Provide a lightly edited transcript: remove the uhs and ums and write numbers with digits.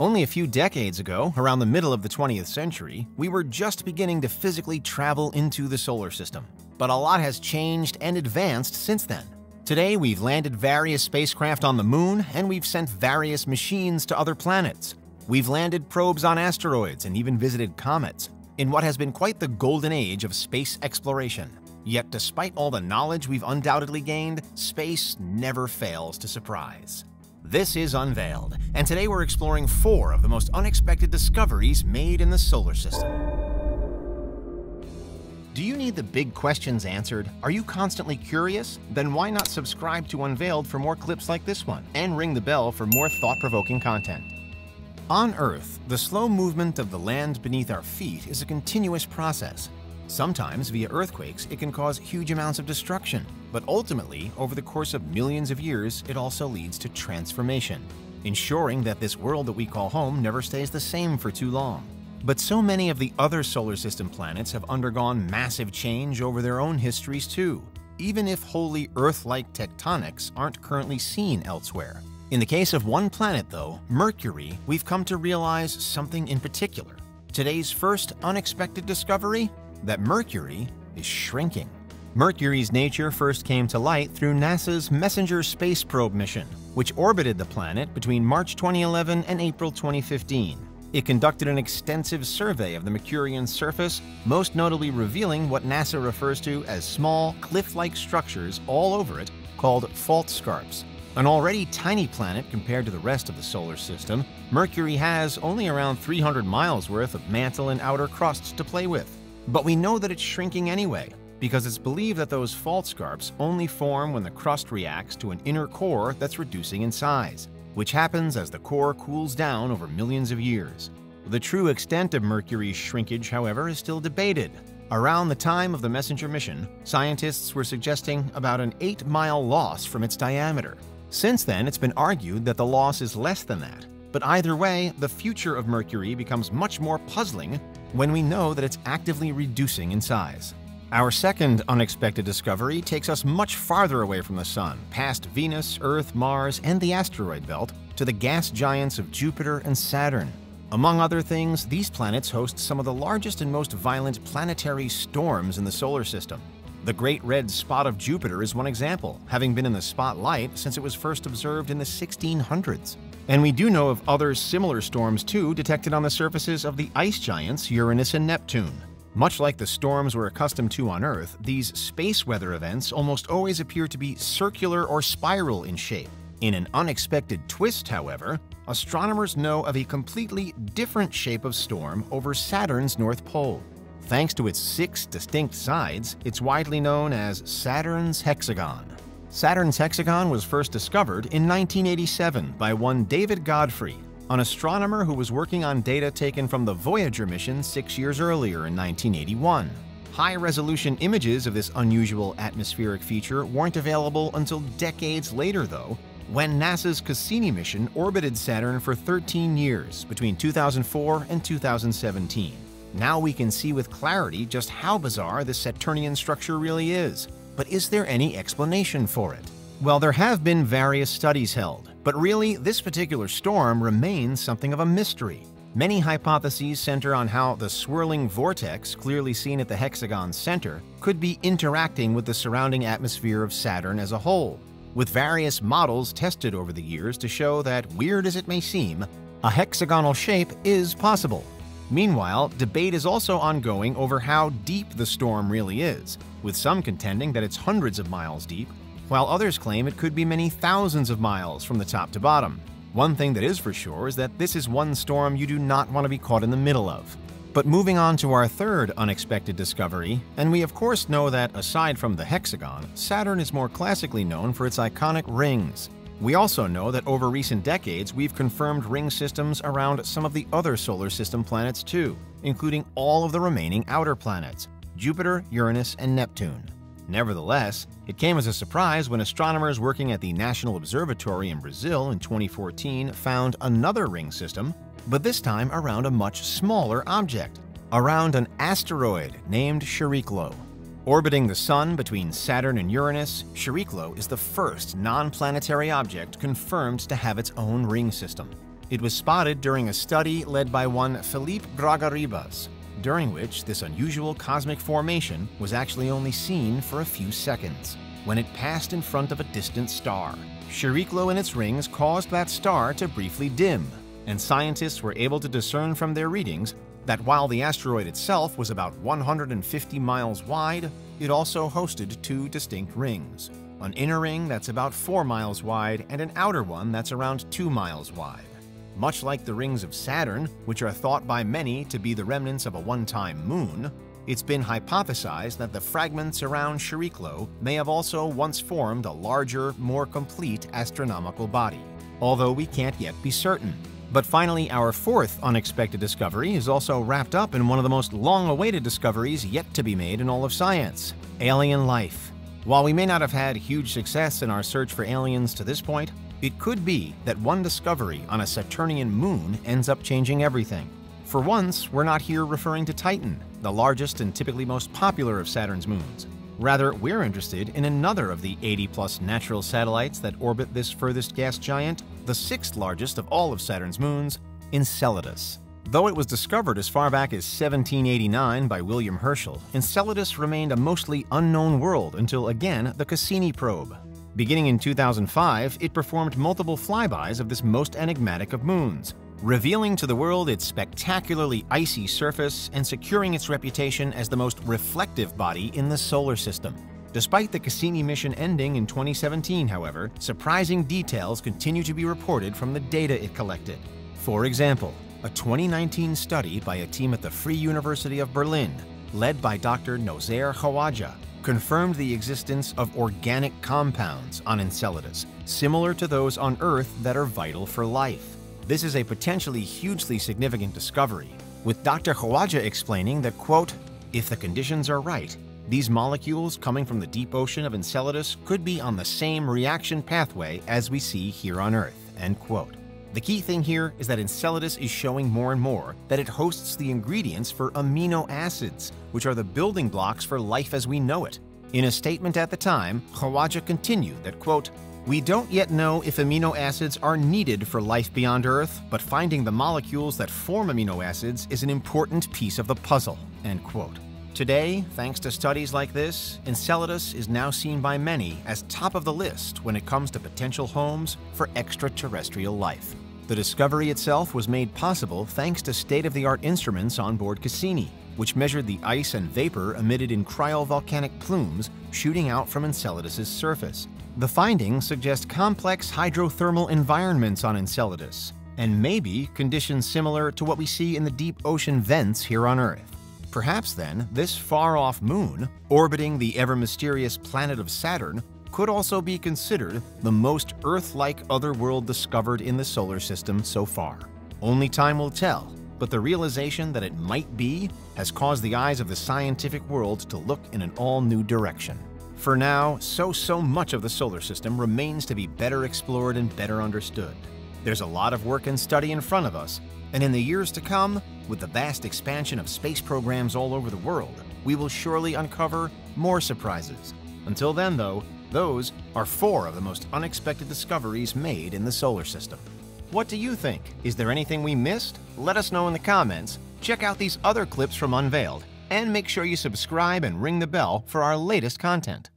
Only a few decades ago, around the middle of the 20th century, we were just beginning to physically travel into the solar system. But a lot has changed and advanced since then. Today, we've landed various spacecraft on the moon, and we've sent various machines to other planets. We've landed probes on asteroids and even visited comets, in what has been quite the golden age of space exploration. Yet despite all the knowledge we've undoubtedly gained, space never fails to surprise. This is Unveiled, and today we're exploring 4 of the most unexpected discoveries made in the solar system. Do you need the big questions answered? Are you constantly curious? Then why not subscribe to Unveiled for more clips like this one, and ring the bell for more thought-provoking content. On Earth, the slow movement of the land beneath our feet is a continuous process. Sometimes, via earthquakes, it can cause huge amounts of destruction, but ultimately, over the course of millions of years, it also leads to transformation, ensuring that this world that we call home never stays the same for too long. But so many of the other solar system planets have undergone massive change over their own histories too, even if wholly Earth-like tectonics aren't currently seen elsewhere. In the case of one planet though, Mercury, we've come to realize something in particular. Today's first unexpected discovery? That Mercury is shrinking. Mercury's nature first came to light through NASA's Messenger space probe mission, which orbited the planet between March 2011 and April 2015. It conducted an extensive survey of the Mercurian surface, most notably revealing what NASA refers to as small, cliff-like structures all over it called fault scarps. An already tiny planet compared to the rest of the solar system, Mercury has only around 300 miles worth of mantle and outer crusts to play with. But we know that it's shrinking anyway, because it's believed that those fault scarps only form when the crust reacts to an inner core that's reducing in size, which happens as the core cools down over millions of years. The true extent of Mercury's shrinkage, however, is still debated. Around the time of the Messenger mission, scientists were suggesting about an 8-mile loss from its diameter. Since then, it's been argued that the loss is less than that. But either way, the future of Mercury becomes much more puzzling when we know that it's actively reducing in size. Our second unexpected discovery takes us much farther away from the Sun, past Venus, Earth, Mars, and the asteroid belt, to the gas giants of Jupiter and Saturn. Among other things, these planets host some of the largest and most violent planetary storms in the solar system. The Great Red Spot of Jupiter is one example, having been in the spotlight since it was first observed in the 1600s. And we do know of other similar storms too, detected on the surfaces of the ice giants Uranus and Neptune. Much like the storms we're accustomed to on Earth, these space weather events almost always appear to be circular or spiral in shape. In an unexpected twist, however, astronomers know of a completely different shape of storm over Saturn's north pole. Thanks to its 6 distinct sides, it's widely known as Saturn's hexagon. Saturn's hexagon was first discovered in 1987 by one David Godfrey, an astronomer who was working on data taken from the Voyager mission 6 years earlier in 1981. High-resolution images of this unusual atmospheric feature weren't available until decades later, though, when NASA's Cassini mission orbited Saturn for 13 years, between 2004 and 2017. Now we can see with clarity just how bizarre this Saturnian structure really is. But is there any explanation for it? Well, there have been various studies held, but really, this particular storm remains something of a mystery. Many hypotheses center on how the swirling vortex, clearly seen at the hexagon's center, could be interacting with the surrounding atmosphere of Saturn as a whole, with various models tested over the years to show that, weird as it may seem, a hexagonal shape is possible. Meanwhile, debate is also ongoing over how deep the storm really is, with some contending that it's hundreds of miles deep, while others claim it could be many thousands of miles from the top to bottom. One thing that is for sure is that this is one storm you do not want to be caught in the middle of. But moving on to our third unexpected discovery, and we of course know that, aside from the hexagon, Saturn is more classically known for its iconic rings. We also know that over recent decades, we've confirmed ring systems around some of the other solar system planets too, including all of the remaining outer planets, Jupiter, Uranus, and Neptune. Nevertheless, it came as a surprise when astronomers working at the National Observatory in Brazil in 2014 found another ring system, but this time around a much smaller object, around an asteroid named Chariklo. Orbiting the Sun between Saturn and Uranus, Chariklo is the first non-planetary object confirmed to have its own ring system. It was spotted during a study led by one Philippe Gragaribas, during which this unusual cosmic formation was actually only seen for a few seconds, when it passed in front of a distant star. Chariklo and its rings caused that star to briefly dim, and scientists were able to discern from their readings that while the asteroid itself was about 150 miles wide, it also hosted two distinct rings, an inner ring that's about 4 miles wide and an outer one that's around 2 miles wide. Much like the rings of Saturn, which are thought by many to be the remnants of a one-time moon, it's been hypothesized that the fragments around Chariklo may have also once formed a larger, more complete astronomical body, although we can't yet be certain. But finally, our fourth unexpected discovery is also wrapped up in one of the most long-awaited discoveries yet to be made in all of science: alien life. While we may not have had huge success in our search for aliens to this point, it could be that one discovery on a Saturnian moon ends up changing everything. For once, we're not here referring to Titan, the largest and typically most popular of Saturn's moons. Rather, we're interested in another of the 80-plus natural satellites that orbit this furthest gas giant, the sixth largest of all of Saturn's moons, Enceladus. Though it was discovered as far back as 1789 by William Herschel, Enceladus remained a mostly unknown world until, again, the Cassini probe. Beginning in 2005, it performed multiple flybys of this most enigmatic of moons, revealing to the world its spectacularly icy surface and securing its reputation as the most reflective body in the solar system. Despite the Cassini mission ending in 2017, however, surprising details continue to be reported from the data it collected. For example, a 2019 study by a team at the Free University of Berlin, led by Dr. Nozer Khawaja, confirmed the existence of organic compounds on Enceladus, similar to those on Earth that are vital for life. This is a potentially hugely significant discovery, with Dr. Khawaja explaining that, quote, "If the conditions are right, these molecules coming from the deep ocean of Enceladus could be on the same reaction pathway as we see here on Earth," end quote. The key thing here is that Enceladus is showing more and more that it hosts the ingredients for amino acids, which are the building blocks for life as we know it. In a statement at the time, Khawaja continued that, quote, "We don't yet know if amino acids are needed for life beyond Earth, but finding the molecules that form amino acids is an important piece of the puzzle," end quote. Today, thanks to studies like this, Enceladus is now seen by many as top of the list when it comes to potential homes for extraterrestrial life. The discovery itself was made possible thanks to state-of-the-art instruments on board Cassini, which measured the ice and vapor emitted in cryovolcanic plumes shooting out from Enceladus's surface. The findings suggest complex hydrothermal environments on Enceladus, and maybe conditions similar to what we see in the deep ocean vents here on Earth. Perhaps then, this far-off moon, orbiting the ever-mysterious planet of Saturn, could also be considered the most Earth-like other world discovered in the solar system so far. Only time will tell, but the realization that it might be has caused the eyes of the scientific world to look in an all-new direction. For now, so much of the solar system remains to be better explored and better understood. There's a lot of work and study in front of us, and in the years to come, with the vast expansion of space programs all over the world, we will surely uncover more surprises. Until then, though, those are four of the most unexpected discoveries made in the solar system. What do you think? Is there anything we missed? Let us know in the comments. Check out these other clips from Unveiled, and make sure you subscribe and ring the bell for our latest content.